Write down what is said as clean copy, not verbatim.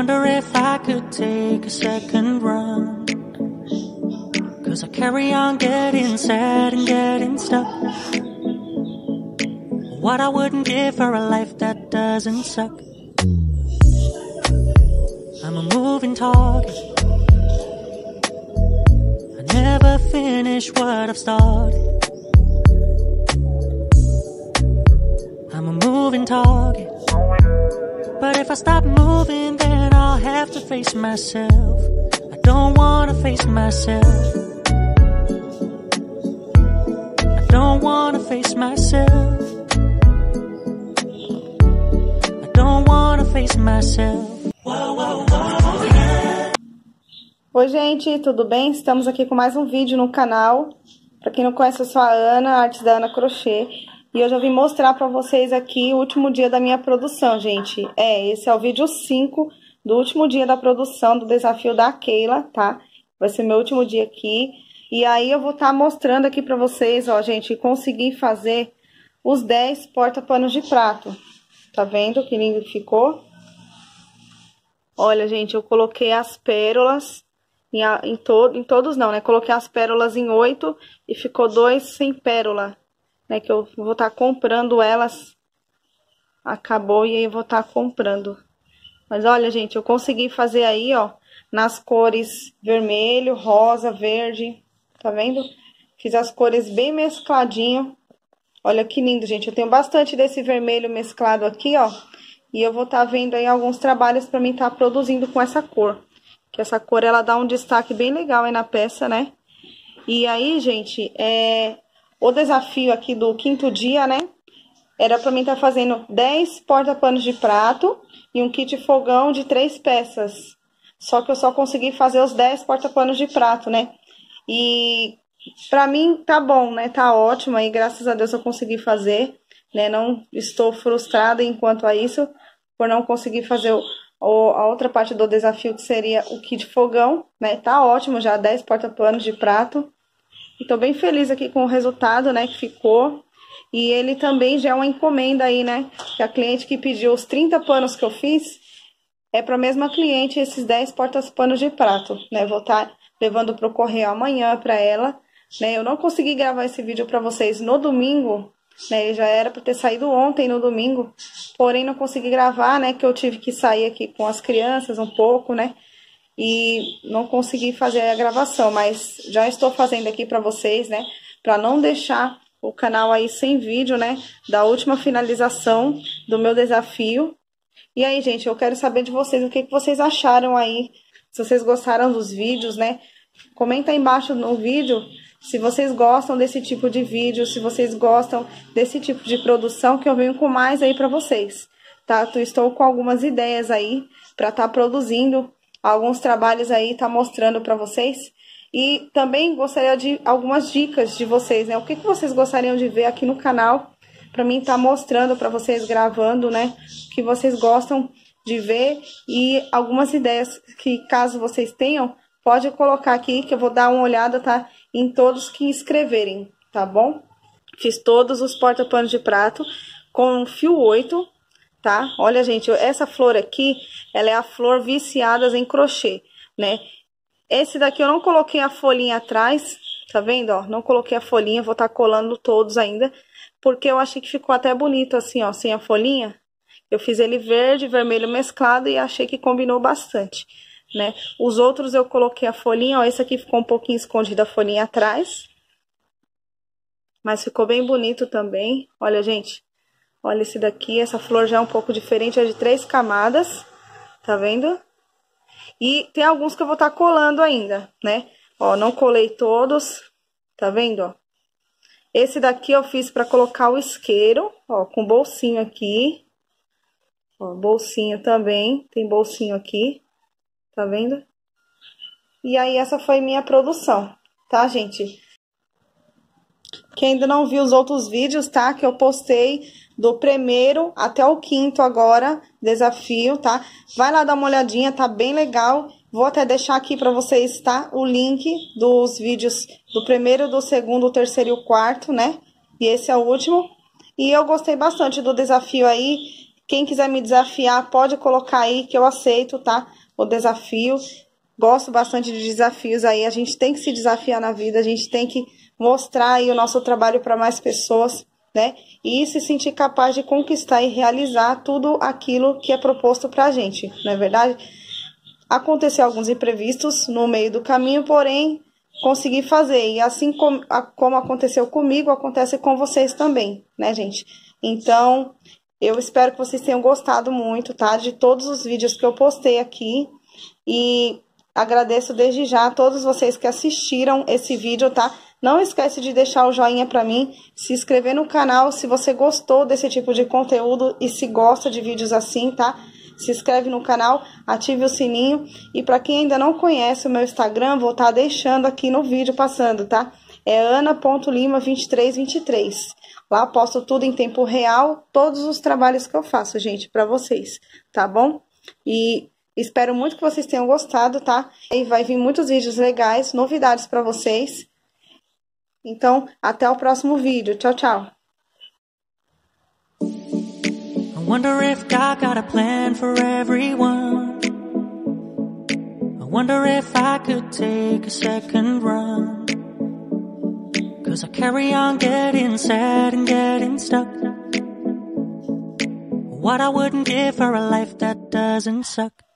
Wonder if I could take a second run, 'cause I carry on getting sad and getting stuck. What I wouldn't give for a life that doesn't suck. I'm a moving target, I never finish what I've started. I'm a moving target, but if I stop moving then I'll have to face myself. I don't wanna face myself, I don't wanna face myself, I don't wanna face myself. Oi gente, tudo bem? Estamos aqui com mais um vídeo no canal. Pra quem não conhece, eu sou a Ana, artes da Ana Crochê. E hoje eu vim mostrar pra vocês aqui o último dia da minha produção, gente. Esse é o vídeo 5 do último dia da produção do desafio da Keila, tá? Vai ser meu último dia aqui. E aí eu vou estar mostrando aqui pra vocês, ó, gente, consegui fazer os 10 porta-panos de prato. Tá vendo que lindo que ficou? Olha, gente, eu coloquei as pérolas em todos não, né? Coloquei as pérolas em 8 e ficou 2 sem pérola. Né, que eu vou estar comprando elas. Acabou e aí eu vou estar comprando. Mas olha, gente, eu consegui fazer aí, ó, nas cores vermelho, rosa, verde. Tá vendo? Fiz as cores bem mescladinho. Olha que lindo, gente. Eu tenho bastante desse vermelho mesclado aqui, ó. E eu vou estar vendo aí alguns trabalhos pra mim estar produzindo com essa cor. Que essa cor, ela dá um destaque bem legal aí na peça, né? E aí, gente, o desafio aqui do 5º dia, né, era pra mim estar fazendo 10 porta-panos de prato e um kit fogão de 3 peças. Só que eu só consegui fazer os 10 porta-panos de prato, né? E pra mim tá bom, né? Tá ótimo aí, graças a Deus eu consegui fazer, né? Não estou frustrada enquanto a isso, por não conseguir fazer a outra parte do desafio, que seria o kit fogão, né? Tá ótimo já, 10 porta-panos de prato. E tô bem feliz aqui com o resultado, né, que ficou. E ele também já é uma encomenda aí, né, que a cliente que pediu os 30 panos que eu fiz, é pra mesma cliente esses 10 porta-panos de prato, né. Vou estar levando pro correio amanhã pra ela, né. Eu não consegui gravar esse vídeo pra vocês no domingo, né, ele já era pra ter saído ontem no domingo, porém não consegui gravar, né, que eu tive que sair aqui com as crianças um pouco, né. E não consegui fazer a gravação, mas já estou fazendo aqui pra vocês, né? Pra não deixar o canal aí sem vídeo, né? Da última finalização do meu desafio. E aí, gente, eu quero saber de vocês o que vocês acharam aí. Se vocês gostaram dos vídeos, né? Comenta aí embaixo no vídeo se vocês gostam desse tipo de vídeo, se vocês gostam desse tipo de produção, que eu venho com mais aí pra vocês, tá? Eu estou com algumas ideias aí pra estar produzindo alguns trabalhos aí, tá mostrando pra vocês. E também gostaria de algumas dicas de vocês, né? O que vocês gostariam de ver aqui no canal, pra mim tá mostrando pra vocês, gravando, né? O que vocês gostam de ver e algumas ideias que, caso vocês tenham, pode colocar aqui que eu vou dar uma olhada, tá? Em todos que escreverem, tá bom? Fiz todos os porta-panos de prato com fio 8, tá? Olha, gente, essa flor aqui, ela é a flor Viciadas em Crochê, né? Esse daqui eu não coloquei a folhinha atrás, tá vendo, ó? Não coloquei a folhinha, vou estar colando todos ainda, porque eu achei que ficou até bonito assim, ó, sem a folhinha. Eu fiz ele verde, vermelho mesclado e achei que combinou bastante, né? Os outros eu coloquei a folhinha, ó, esse aqui ficou um pouquinho escondida a folhinha atrás, mas ficou bem bonito também. Olha, gente, olha esse daqui, essa flor já é um pouco diferente, é de 3 camadas, tá vendo? E tem alguns que eu vou estar colando ainda, né? Ó, não colei todos, tá vendo, ó? Esse daqui eu fiz pra colocar o isqueiro, ó, com bolsinho aqui. Ó, bolsinho também, tem bolsinho aqui, tá vendo? E aí essa foi minha produção, tá, gente? Quem ainda não viu os outros vídeos, tá? Que eu postei do 1º até o 5º agora, desafio, tá? Vai lá dar uma olhadinha, tá bem legal. Vou até deixar aqui pra vocês, tá? O link dos vídeos do 1º, do 2º, do 3º e o 4º, né? E esse é o último. E eu gostei bastante do desafio aí. Quem quiser me desafiar, pode colocar aí que eu aceito, tá? O desafio. Gosto bastante de desafios aí, a gente tem que se desafiar na vida, a gente tem que mostrar aí o nosso trabalho para mais pessoas, né? E se sentir capaz de conquistar e realizar tudo aquilo que é proposto pra gente, não é verdade? Aconteceu alguns imprevistos no meio do caminho, porém, consegui fazer. E assim como aconteceu comigo, acontece com vocês também, né, gente? Então, eu espero que vocês tenham gostado muito, tá? De todos os vídeos que eu postei aqui e... agradeço desde já a todos vocês que assistiram esse vídeo, tá? Não esquece de deixar o joinha pra mim, se inscrever no canal se você gostou desse tipo de conteúdo e se gosta de vídeos assim, tá? Se inscreve no canal, ative o sininho e pra quem ainda não conhece o meu Instagram, vou estar deixando aqui no vídeo passando, tá? É Ana.lima2323. Lá eu posto tudo em tempo real, todos os trabalhos que eu faço, gente, pra vocês, tá bom? E... espero muito que vocês tenham gostado, tá? E vai vir muitos vídeos legais, novidades pra vocês. Então, até o próximo vídeo. Tchau, tchau. I wonder if God got a plan for everyone. I wonder if I could take a second run. Cause I carry on getting sad and getting stuck. What I wouldn't give for a life that doesn't suck.